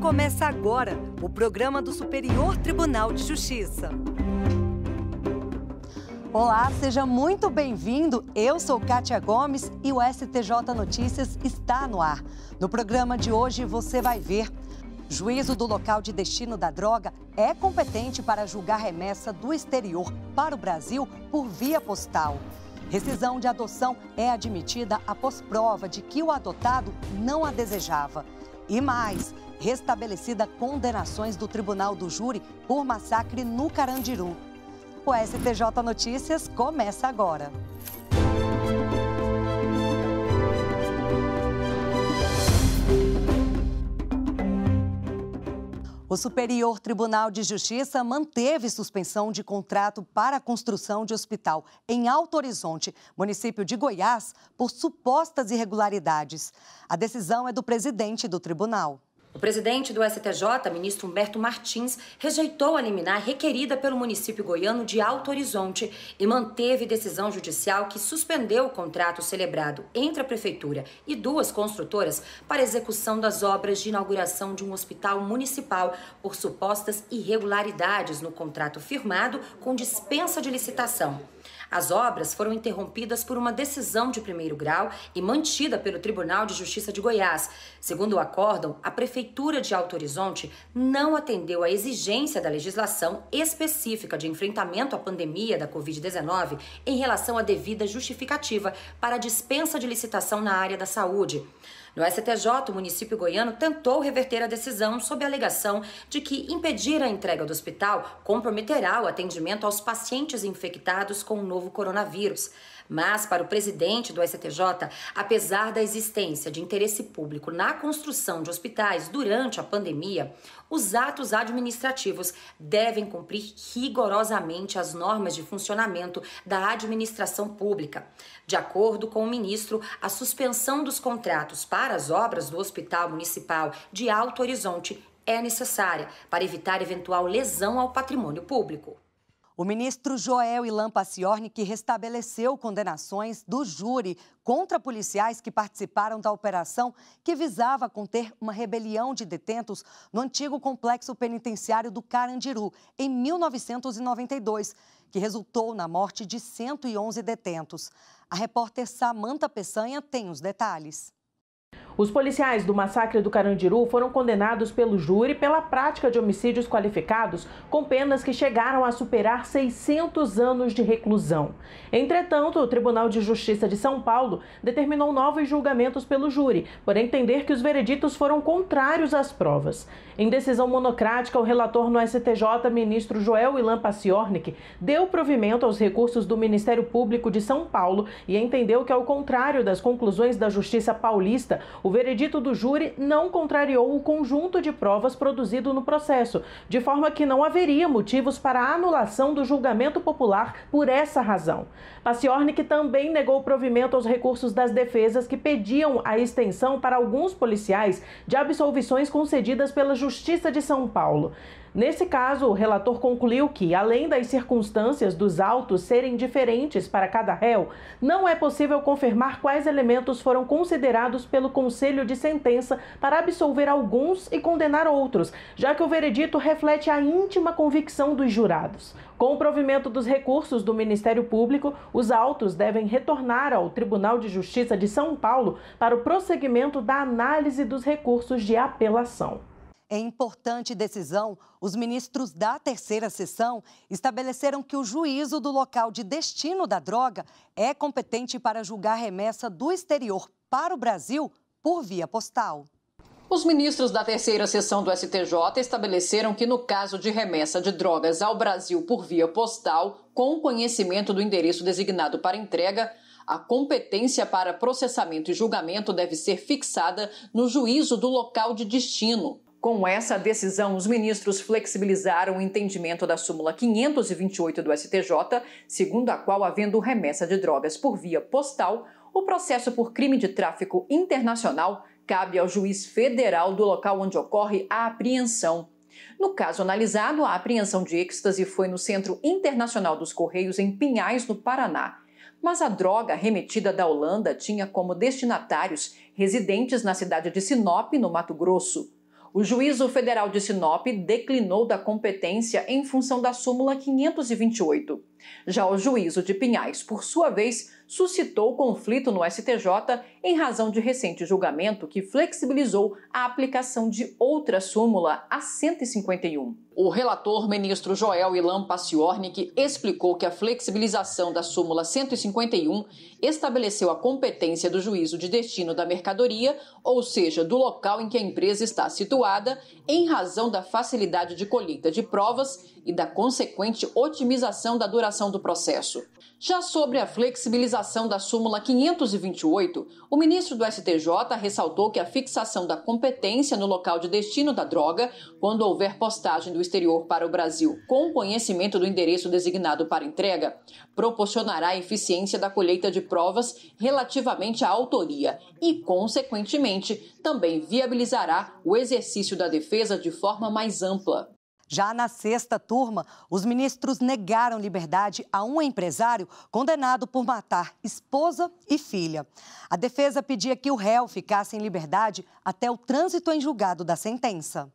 Começa agora o programa do Superior Tribunal de Justiça. Olá, seja muito bem-vindo. Eu sou Kátia Gomes e o STJ Notícias está no ar. No programa de hoje você vai ver: juízo do local de destino da droga é competente para julgar remessa do exterior para o Brasil por via postal. Rescisão de adoção é admitida após prova de que o adotado não a desejava. E mais, restabelecida condenações do Tribunal do Júri por massacre no Carandiru. O STJ Notícias começa agora. O Superior Tribunal de Justiça manteve suspensão de contrato para a construção de hospital em Alto Horizonte, município de Goiás, por supostas irregularidades. A decisão é do presidente do tribunal. O presidente do STJ, ministro Humberto Martins, rejeitou a liminar requerida pelo município goiano de Alto Horizonte e manteve decisão judicial que suspendeu o contrato celebrado entre a prefeitura e duas construtoras para execução das obras de inauguração de um hospital municipal por supostas irregularidades no contrato firmado com dispensa de licitação. As obras foram interrompidas por uma decisão de primeiro grau e mantida pelo Tribunal de Justiça de Goiás. Segundo o acórdão, a Prefeitura de Alto Horizonte não atendeu à exigência da legislação específica de enfrentamento à pandemia da COVID-19 em relação à devida justificativa para a dispensa de licitação na área da saúde. No STJ, o município goiano tentou reverter a decisão sob a alegação de que impedir a entrega do hospital comprometerá o atendimento aos pacientes infectados com o novo coronavírus. Mas, para o presidente do STJ, apesar da existência de interesse público na construção de hospitais durante a pandemia, os atos administrativos devem cumprir rigorosamente as normas de funcionamento da administração pública. De acordo com o ministro, a suspensão dos contratos para as obras do Hospital Municipal de Alto Horizonte é necessária para evitar eventual lesão ao patrimônio público. O ministro Joel Ilan Paciorni, que restabeleceu condenações do júri contra policiais que participaram da operação que visava conter uma rebelião de detentos no antigo complexo penitenciário do Carandiru, em 1992, que resultou na morte de 111 detentos. A repórter Samanta Peçanha tem os detalhes. Os policiais do massacre do Carandiru foram condenados pelo júri pela prática de homicídios qualificados com penas que chegaram a superar 600 anos de reclusão. Entretanto, o Tribunal de Justiça de São Paulo determinou novos julgamentos pelo júri, por entender que os vereditos foram contrários às provas. Em decisão monocrática, o relator no STJ, ministro Joel Ilan Paciorni, deu provimento aos recursos do Ministério Público de São Paulo e entendeu que, ao contrário das conclusões da Justiça paulista, o veredito do júri não contrariou o conjunto de provas produzido no processo, de forma que não haveria motivos para a anulação do julgamento popular por essa razão. Paciorni também negou provimento aos recursos das defesas que pediam a extensão para alguns policiais de absolvições concedidas pela Justiça de São Paulo. Nesse caso, o relator concluiu que, além das circunstâncias dos autos serem diferentes para cada réu, não é possível confirmar quais elementos foram considerados pelo Conselho de Sentença para absolver alguns e condenar outros, já que o veredito reflete a íntima convicção dos jurados. Com o provimento dos recursos do Ministério Público, os autos devem retornar ao Tribunal de Justiça de São Paulo para o prosseguimento da análise dos recursos de apelação. Em importante decisão, os ministros da terceira sessão estabeleceram que o juízo do local de destino da droga é competente para julgar remessa do exterior para o Brasil por via postal. Os ministros da terceira sessão do STJ estabeleceram que, no caso de remessa de drogas ao Brasil por via postal, com conhecimento do endereço designado para entrega, a competência para processamento e julgamento deve ser fixada no juízo do local de destino. Com essa decisão, os ministros flexibilizaram o entendimento da súmula 528 do STJ, segundo a qual, havendo remessa de drogas por via postal, o processo por crime de tráfico internacional cabe ao juiz federal do local onde ocorre a apreensão. No caso analisado, a apreensão de êxtase foi no Centro Internacional dos Correios, em Pinhais, no Paraná. Mas a droga remetida da Holanda tinha como destinatários residentes na cidade de Sinop, no Mato Grosso. O Juízo Federal de Sinop declinou da competência em função da súmula 528. Já o Juízo de Pinhais, por sua vez, suscitou conflito no STJ em razão de recente julgamento que flexibilizou a aplicação de outra súmula, a 151. O relator, ministro Joel Ilan Paciorni, que explicou que a flexibilização da súmula 151 estabeleceu a competência do juízo de destino da mercadoria, ou seja, do local em que a empresa está situada, em razão da facilidade de colheita de provas e da consequente otimização da duração do processo. Já sobre a flexibilização da súmula 528, o ministro do STJ ressaltou que a fixação da competência no local de destino da droga, quando houver postagem do exterior para o Brasil com conhecimento do endereço designado para entrega, proporcionará a eficiência da colheita de provas relativamente à autoria e, consequentemente, também viabilizará o exercício da defesa de forma mais ampla. Já na sexta turma, os ministros negaram liberdade a um empresário condenado por matar esposa e filha. A defesa pedia que o réu ficasse em liberdade até o trânsito em julgado da sentença.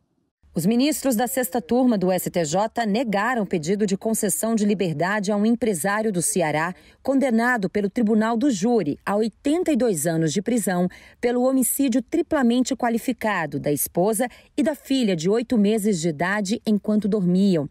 Os ministros da sexta turma do STJ negaram o pedido de concessão de liberdade a um empresário do Ceará condenado pelo Tribunal do Júri a 82 anos de prisão pelo homicídio triplamente qualificado da esposa e da filha de 8 meses de idade enquanto dormiam.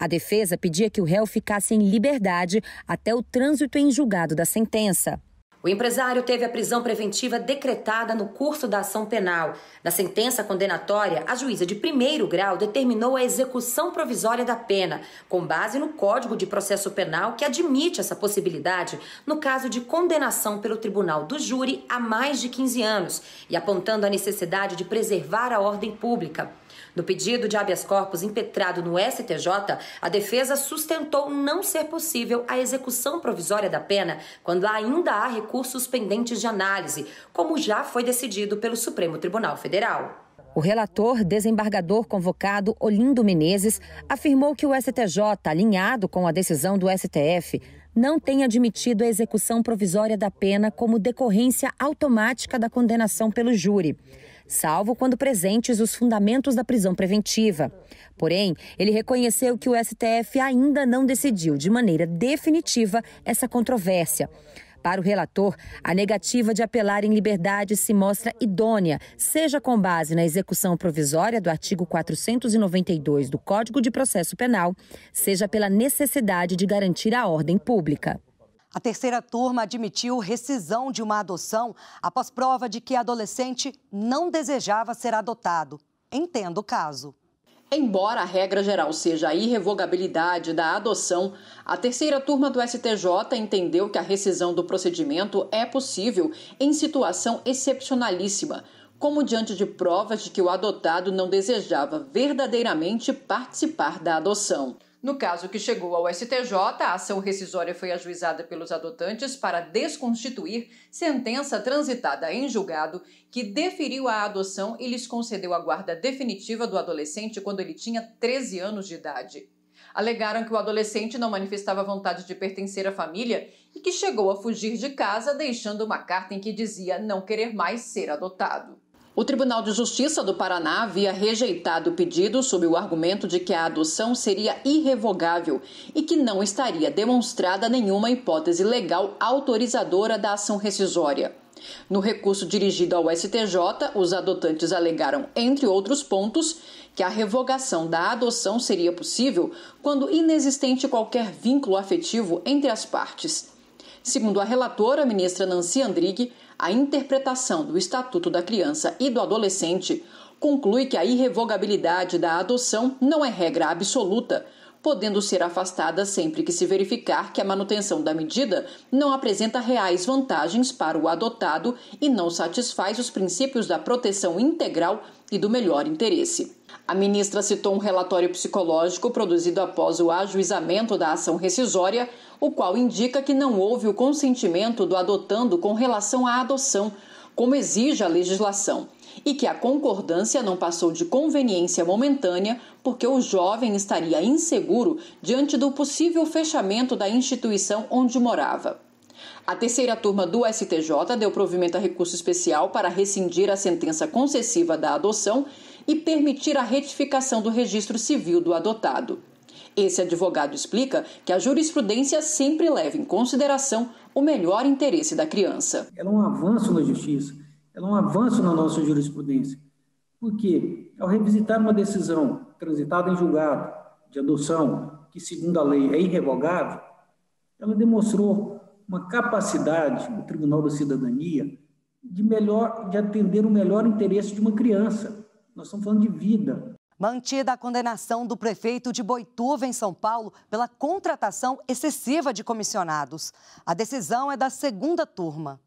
A defesa pedia que o réu ficasse em liberdade até o trânsito em julgado da sentença. O empresário teve a prisão preventiva decretada no curso da ação penal. Na sentença condenatória, a juíza de primeiro grau determinou a execução provisória da pena, com base no Código de Processo Penal, que admite essa possibilidade no caso de condenação pelo Tribunal do Júri a mais de 15 anos e apontando a necessidade de preservar a ordem pública. No pedido de habeas corpus impetrado no STJ, a defesa sustentou não ser possível a execução provisória da pena quando ainda há recursos pendentes de análise, como já foi decidido pelo Supremo Tribunal Federal. O relator, desembargador convocado Olindo Menezes, afirmou que o STJ, alinhado com a decisão do STF, não tem admitido a execução provisória da pena como decorrência automática da condenação pelo júri, salvo quando presentes os fundamentos da prisão preventiva. Porém, ele reconheceu que o STF ainda não decidiu de maneira definitiva essa controvérsia. Para o relator, a negativa de apelar em liberdade se mostra idônea, seja com base na execução provisória do artigo 492 do Código de Processo Penal, seja pela necessidade de garantir a ordem pública. A terceira turma admitiu rescisão de uma adoção após prova de que adolescente não desejava ser adotado. Entendo o caso. Embora a regra geral seja a irrevogabilidade da adoção, a terceira turma do STJ entendeu que a rescisão do procedimento é possível em situação excepcionalíssima, como diante de provas de que o adotado não desejava verdadeiramente participar da adoção. No caso que chegou ao STJ, a ação rescisória foi ajuizada pelos adotantes para desconstituir sentença transitada em julgado que deferiu a adoção e lhes concedeu a guarda definitiva do adolescente quando ele tinha 13 anos de idade. Alegaram que o adolescente não manifestava vontade de pertencer à família e que chegou a fugir de casa deixando uma carta em que dizia não querer mais ser adotado. O Tribunal de Justiça do Paraná havia rejeitado o pedido sob o argumento de que a adoção seria irrevogável e que não estaria demonstrada nenhuma hipótese legal autorizadora da ação rescisória. No recurso dirigido ao STJ, os adotantes alegaram, entre outros pontos, que a revogação da adoção seria possível quando inexistente qualquer vínculo afetivo entre as partes. Segundo a relatora, a ministra Nancy Andrighi, a interpretação do Estatuto da Criança e do Adolescente conclui que a irrevogabilidade da adoção não é regra absoluta, podendo ser afastada sempre que se verificar que a manutenção da medida não apresenta reais vantagens para o adotado e não satisfaz os princípios da proteção integral e do melhor interesse. A ministra citou um relatório psicológico produzido após o ajuizamento da ação rescisória, o qual indica que não houve o consentimento do adotando com relação à adoção, como exige a legislação, e que a concordância não passou de conveniência momentânea porque o jovem estaria inseguro diante do possível fechamento da instituição onde morava. A terceira turma do STJ deu provimento a recurso especial para rescindir a sentença concessiva da adoção e permitir a retificação do registro civil do adotado. Esse advogado explica que a jurisprudência sempre leva em consideração o melhor interesse da criança. Ela é um avanço na justiça, ela é um avanço na nossa jurisprudência. Por quê? Ao revisitar uma decisão transitada em julgado de adoção, que segundo a lei é irrevogável, ela demonstrou uma capacidade do Tribunal da Cidadania de atender o melhor interesse de uma criança. Nós estamos falando de vida. Mantida a condenação do prefeito de Boituva, em São Paulo, pela contratação excessiva de comissionados. A decisão é da segunda turma.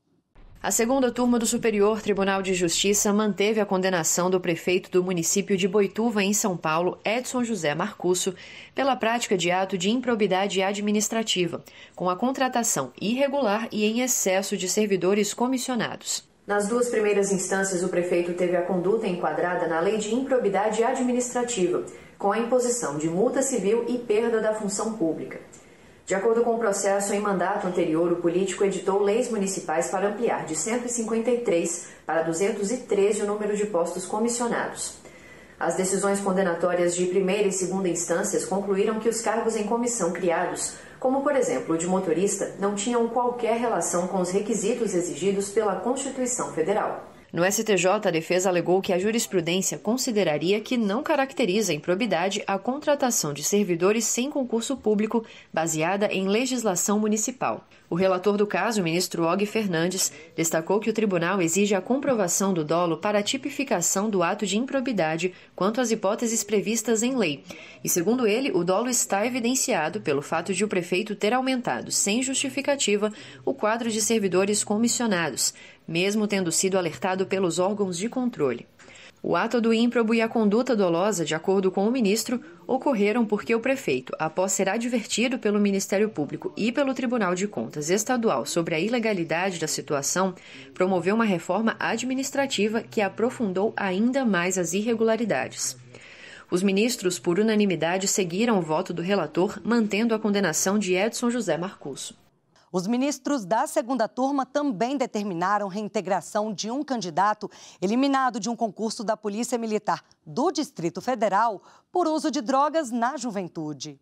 A segunda turma do Superior Tribunal de Justiça manteve a condenação do prefeito do município de Boituva, em São Paulo, Edson José Marcusso, pela prática de ato de improbidade administrativa, com a contratação irregular e em excesso de servidores comissionados. Nas duas primeiras instâncias, o prefeito teve a conduta enquadrada na Lei de Improbidade Administrativa, com a imposição de multa civil e perda da função pública. De acordo com o processo, em mandato anterior, o político editou leis municipais para ampliar de 153 para 213 o número de postos comissionados. As decisões condenatórias de primeira e segunda instâncias concluíram que os cargos em comissão criados, como por exemplo o de motorista, não tinham qualquer relação com os requisitos exigidos pela Constituição Federal. No STJ, a defesa alegou que a jurisprudência consideraria que não caracteriza improbidade a contratação de servidores sem concurso público baseada em legislação municipal. O relator do caso, o ministro Og Fernandes, destacou que o tribunal exige a comprovação do dolo para a tipificação do ato de improbidade quanto às hipóteses previstas em lei. E, segundo ele, o dolo está evidenciado pelo fato de o prefeito ter aumentado, sem justificativa, o quadro de servidores comissionados, mesmo tendo sido alertado pelos órgãos de controle. O ato do ímprobo e a conduta dolosa, de acordo com o ministro, ocorreram porque o prefeito, após ser advertido pelo Ministério Público e pelo Tribunal de Contas Estadual sobre a ilegalidade da situação, promoveu uma reforma administrativa que aprofundou ainda mais as irregularidades. Os ministros, por unanimidade, seguiram o voto do relator, mantendo a condenação de Edson José Marcusso. Os ministros da segunda turma também determinaram reintegração de um candidato eliminado de um concurso da Polícia Militar do Distrito Federal por uso de drogas na juventude.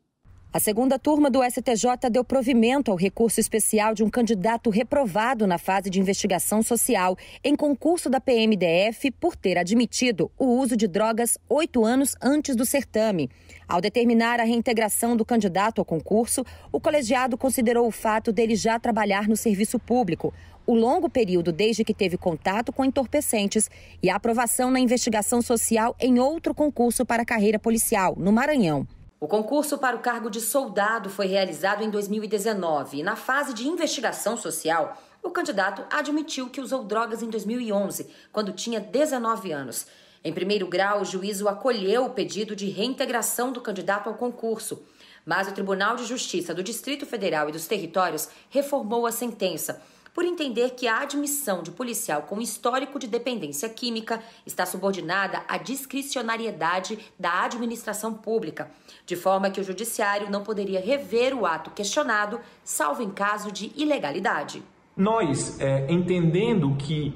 A segunda turma do STJ deu provimento ao recurso especial de um candidato reprovado na fase de investigação social em concurso da PMDF por ter admitido o uso de drogas 8 anos antes do certame. Ao determinar a reintegração do candidato ao concurso, o colegiado considerou o fato dele já trabalhar no serviço público, o longo período desde que teve contato com entorpecentes e a aprovação na investigação social em outro concurso para a carreira policial, no Maranhão. O concurso para o cargo de soldado foi realizado em 2019 e, na fase de investigação social, o candidato admitiu que usou drogas em 2011, quando tinha 19 anos. Em primeiro grau, o juízo acolheu o pedido de reintegração do candidato ao concurso, mas o Tribunal de Justiça do Distrito Federal e dos Territórios reformou a sentença, por entender que a admissão de policial com histórico de dependência química está subordinada à discricionariedade da administração pública, de forma que o judiciário não poderia rever o ato questionado, salvo em caso de ilegalidade. Nós, entendendo que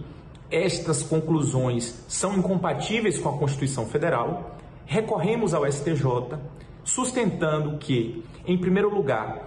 estas conclusões são incompatíveis com a Constituição Federal, recorremos ao STJ, sustentando que, em primeiro lugar,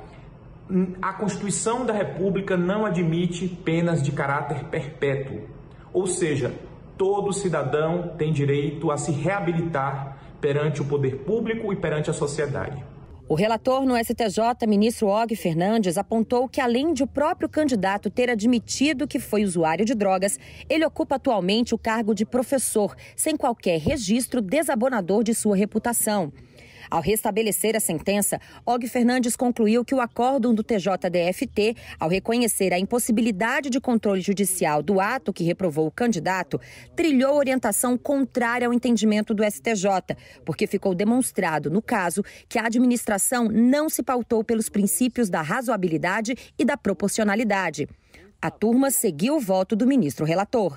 a Constituição da República não admite penas de caráter perpétuo, ou seja, todo cidadão tem direito a se reabilitar perante o poder público e perante a sociedade. O relator no STJ, ministro Og Fernandes, apontou que, além de o próprio candidato ter admitido que foi usuário de drogas, ele ocupa atualmente o cargo de professor, sem qualquer registro desabonador de sua reputação. Ao restabelecer a sentença, Og Fernandes concluiu que o acórdão do TJDFT, ao reconhecer a impossibilidade de controle judicial do ato que reprovou o candidato, trilhou orientação contrária ao entendimento do STJ, porque ficou demonstrado, no caso, que a administração não se pautou pelos princípios da razoabilidade e da proporcionalidade. A turma seguiu o voto do ministro relator.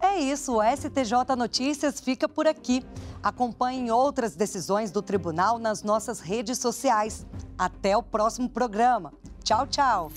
É isso, o STJ Notícias fica por aqui. Acompanhem outras decisões do tribunal nas nossas redes sociais. Até o próximo programa. Tchau, tchau.